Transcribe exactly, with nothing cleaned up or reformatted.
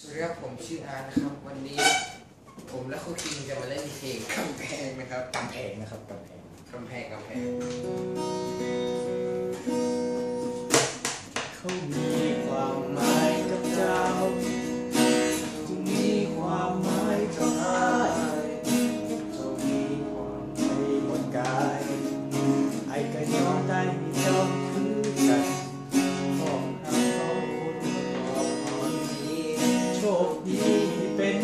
สวัสดีครับผมชื่ออาร์นะครับวันนี้ผมและโคคิงจะมาเล่นเพลงกำแพงนะครับกำแพงนะครับกำแพงกำแพงกำแพงเขามีความหมายกับเจ้าจะมีความหมายกับอายเขามีความในบนกายไอ้ก็ยอมได้ไม่ยอมคือกันของเราสองคนขอพรนี้โชคดีเป็น